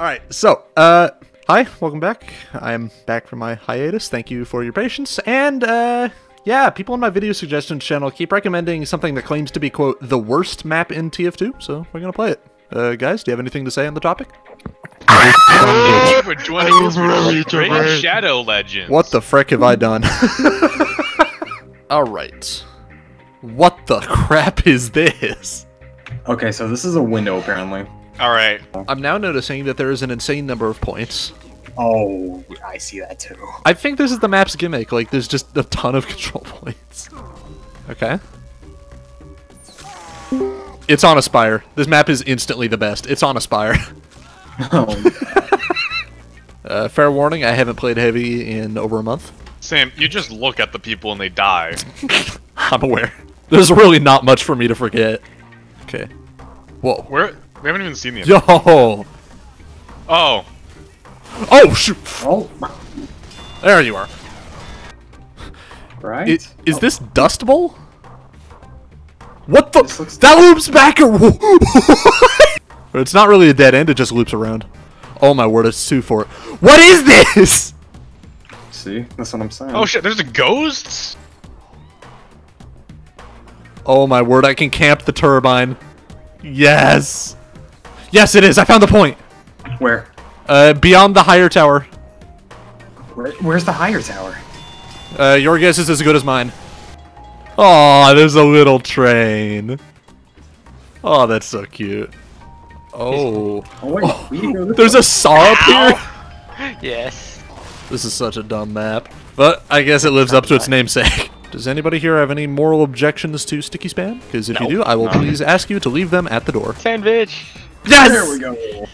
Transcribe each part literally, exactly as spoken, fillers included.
Alright, so, uh, hi, welcome back. I'm back from my hiatus. Thank you for your patience. And, uh, yeah, people on my video suggestions channel keep recommending something that claims to be, quote, the worst map in T F two, so we're gonna play it. Uh, guys, do you have anything to say on the topic? For joining Shadow Legends. What the frick have I done? Alright. What the crap is this? Okay, so this is a window, apparently. Alright. I'm now noticing that there is an insane number of points. Oh, I see that too. I think this is the map's gimmick, like there's just a ton of control points. Okay. It's on Aspire. This map is instantly the best. It's on Aspire. Oh. uh, fair warning, I haven't played Heavy in over a month. Sam, you just look at the people and they die. I'm aware. There's really not much for me to forget. Okay. Whoa. Where? We haven't even seen the Yo! Episode. Oh. Oh, shoot! Oh. There you are. Right? It, is oh. this Dust Bowl? What the? That loops back around! It's not really a dead end, it just loops around. Oh my word, it's two for it. What is this?! See? That's what I'm saying. Oh shit, there's a ghost? Oh my word, I can camp the turbine. Yes! Yes, it is. I found the point. Where? Uh, beyond the higher tower. Where, where's the higher tower? Uh, your guess is as good as mine. Aw, there's a little train. Oh, that's so cute. Oh. oh, wait, oh we didn't there's way. a saw up here? Yes. This is such a dumb map. But I guess it lives up to its namesake. Does anybody here have any moral objections to Sticky Span? Because if no, you do, I will no. please ask you to leave them at the door. Sandwich! Yes! There we go.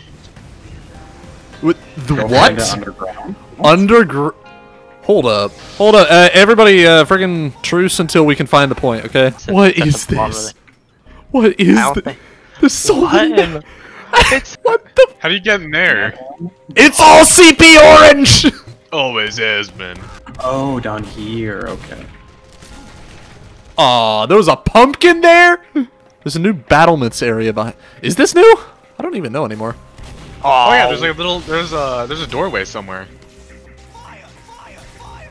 With the go what? Underground. Undergr Hold up. Hold up. Uh, everybody, uh, friggin' truce until we can find the point, okay? That's what that's is this? What is this? There's so many. It's what the? How do you get in there? It's all C P orange! Always has been. Oh, down here, okay. Aw, there was a pumpkin there? There's a new battlements area behind. Is this new? I don't even know anymore. Oh, oh yeah, there's like a little there's a there's a doorway somewhere. Fire, fire, fire.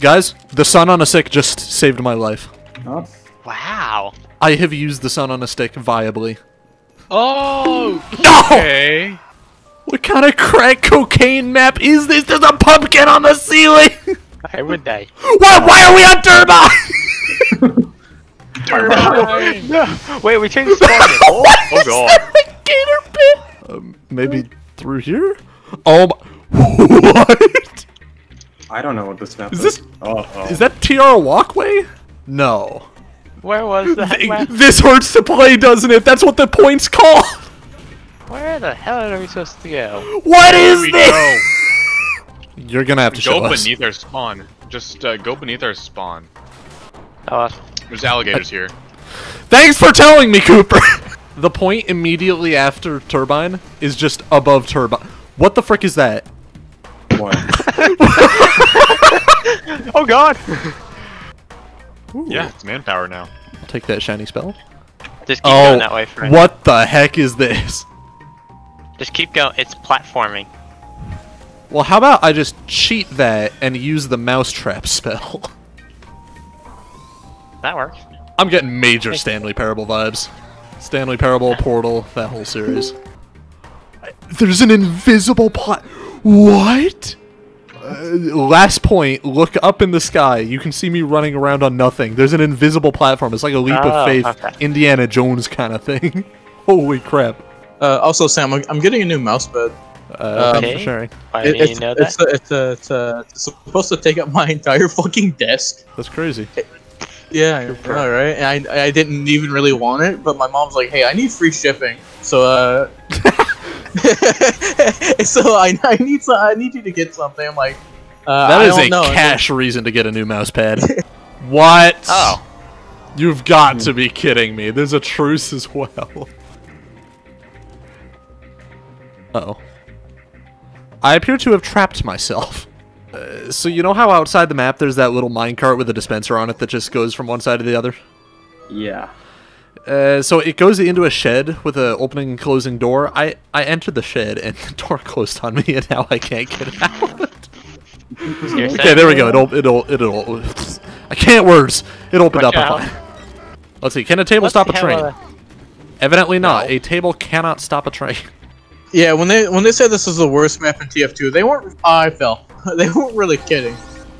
Guys, the sun on a stick just saved my life. Oh. Wow. I have used the sun on a stick viably. Oh okay. No! What kind of crack cocaine map is this? There's a pumpkin on the ceiling! I would die. What? Why are we on Turbine? Turbine! No. Wait, we changed the target. Oh, oh god. Like gator pit? Um, maybe through here? Oh my. What? I don't know what this map is. Is this. Oh, oh. Is that T R Walkway? No. Where was that? Th map? This hurts to play, doesn't it? That's what the point's called! Where the hell are we supposed to go? What Where is this? Go? You're gonna have to show us. Go beneath our spawn. Just uh, go beneath our spawn. Uh, There's alligators I, here. Thanks for telling me, Cooper! The point immediately after Turbine is just above Turbine. What the frick is that? What? Oh god! Ooh. Yeah, it's manpower now. I'll take that shiny spell. Just keep oh, going that way for What right. the heck is this? Just keep going. It's platforming. Well, how about I just cheat that and use the mousetrap spell? That works. I'm getting major Stanley Parable vibes. Stanley Parable, Portal, that whole series. There's an invisible pot. What? Uh, last point, look up in the sky. You can see me running around on nothing. There's an invisible platform. It's like a leap oh, of faith, okay. Indiana Jones kind of thing. Holy crap. Uh, also, Sam, I'm, I'm getting a new mouse bed. Uh, okay. Thanks for sharing. Why it, it's, you know that? It's, uh, it's, uh, it's, uh, it's supposed to take up my entire fucking desk. That's crazy. It, yeah, I know, right? And I, I didn't even really want it, but my mom's like, hey, I need free shipping. So, uh... so I, I need some, I need you to get something. I'm like, uh, That I is don't a know. cash reason to get a new mouse pad. What? Oh. You've got mm. to be kidding me. There's a truce as well. Uh-oh. I appear to have trapped myself. Uh, so you know how outside the map there's that little minecart with a dispenser on it that just goes from one side to the other? Yeah. Uh, so it goes into a shed with an opening and closing door. I, I entered the shed and the door closed on me and now I can't get out. Okay, there we go. It'll, it'll, it'll, I can't words. It opened up. Out. Let's see. Can a table Let's stop a train? A... Evidently not. No. A table cannot stop a train. Yeah, when they when they said this is the worst map in T F two, they weren't. Uh, I fell. They weren't really kidding.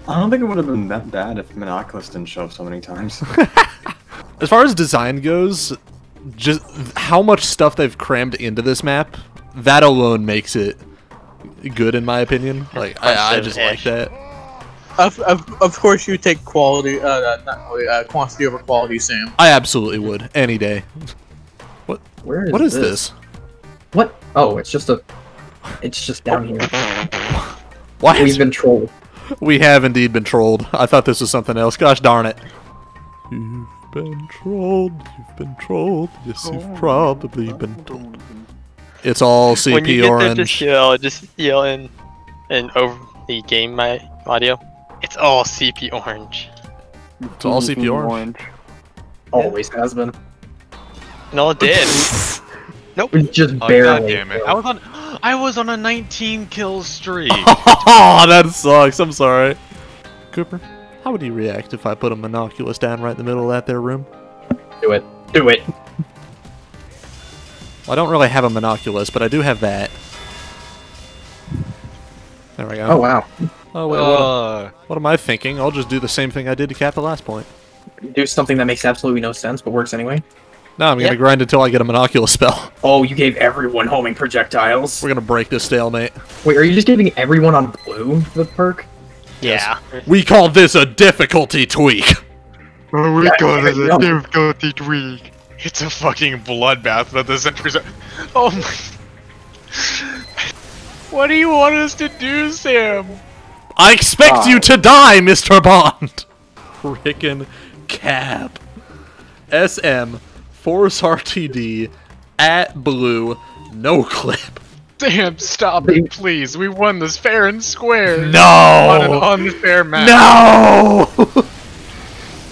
I don't think it would have been that bad if Monoculus didn't show up so many times. As far as design goes, just how much stuff they've crammed into this map, that alone makes it good in my opinion. Like I, I just like that. Of, of, of course, you take quality, uh, not quality, uh, quantity over quality, Sam. I absolutely would any day. What? Where is what is this? this? What? Oh, it's just a. It's just down here. Why? We've been trolled. We have indeed been trolled. I thought this was something else. Gosh darn it. You've been trolled. You've been trolled. Yes, you've probably been trolled. It's all C P when you get orange. There, just yell, just yell in, and over the game my audio. It's all C P orange. It's all C P orange. Always has been. No, it did. Nope. Just oh, barely. God damn it. I was on, I was on a nineteen kill streak. Oh, that sucks. I'm sorry. Cooper, how would you react if I put a Monoculus down right in the middle of that there room? Do it. Do it. I don't really have a Monoculus, but I do have that. There we go. Oh, wow. Oh, wait, uh, what, what am I thinking? I'll just do the same thing I did to cap the last point. Do something that makes absolutely no sense, but works anyway? No, I'm going to yep. grind until I get a Monoculus spell. Oh, you gave everyone homing projectiles. We're going to break this stalemate. Wait, are you just giving everyone on blue the perk? Yeah. Yes. We call this a difficulty tweak. Oh, we yeah, call this a difficulty tweak. It's a fucking bloodbath that the sentries are. Oh my. What do you want us to do, Sam? I expect oh. you to die, Mister Bond! Frickin' cab. S M, Force R T D, at blue, no clip. Sam, stop it, please. We won this fair and square. No! On an unfair match. No!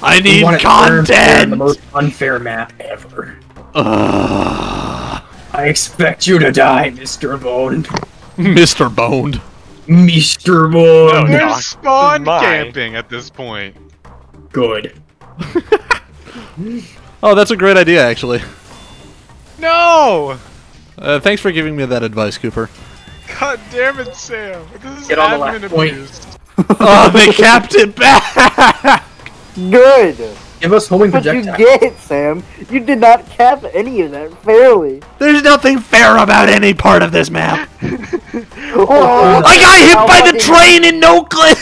I need content! Fair, the most unfair map ever. Uh, I expect you to die, Mister Boned. Mister Boned. Mister Boned. No, we're spawn camping at this point. Good. Oh, that's a great idea, actually. No! Uh, thanks for giving me that advice, Cooper. God damn it, Sam. This is Get on the last point. Oh, they capped it back! Good! Give us homing projectiles. But you did, Sam. You did not cap any of that fairly. There's nothing fair about any part of this map. Oh, I got hit by the train in no clip!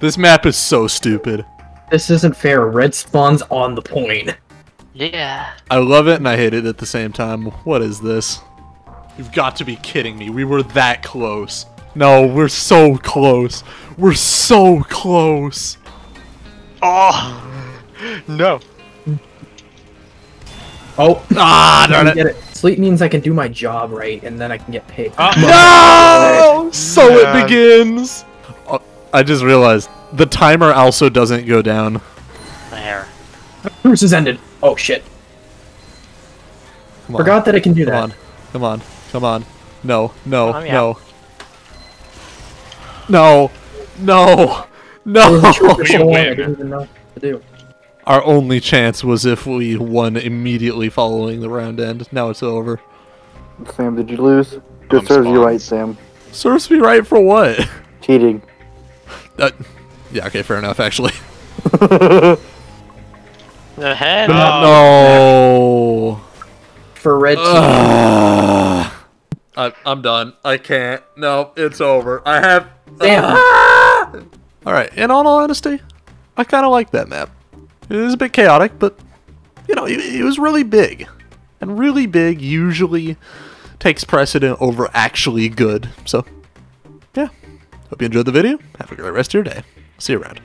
This map is so stupid. This isn't fair. Red spawns on the point. Yeah. I love it and I hate it at the same time. What is this? You've got to be kidding me. We were that close. No, we're so close. We're so close. Oh no! Oh ah! Darn it. Get it. Sleep means I can do my job right, and then I can get paid. Uh, no! no! So yeah. It begins. Oh, I just realized the timer also doesn't go down. There. Bruce has ended. Oh shit! Come on. Forgot that I can do Come that. On. Come on! Come on! No! No! Oh, yeah. No! No! No! No! I didn't even know what to do. Our only chance was if we won immediately following the round end. Now it's over. Sam, did you lose? That serves you right, Sam. Serves me right for what? Cheating. Uh, yeah, okay, fair enough, actually. No. no. For red team. Uh, I, I'm done. I can't. No, it's over. I have... Sam! Uh, Alright, in all honesty, I kind of like that map. It was a bit chaotic, but, you know, it, it was really big. And really big usually takes precedent over actually good. So, yeah. Hope you enjoyed the video. Have a great rest of your day. See you around.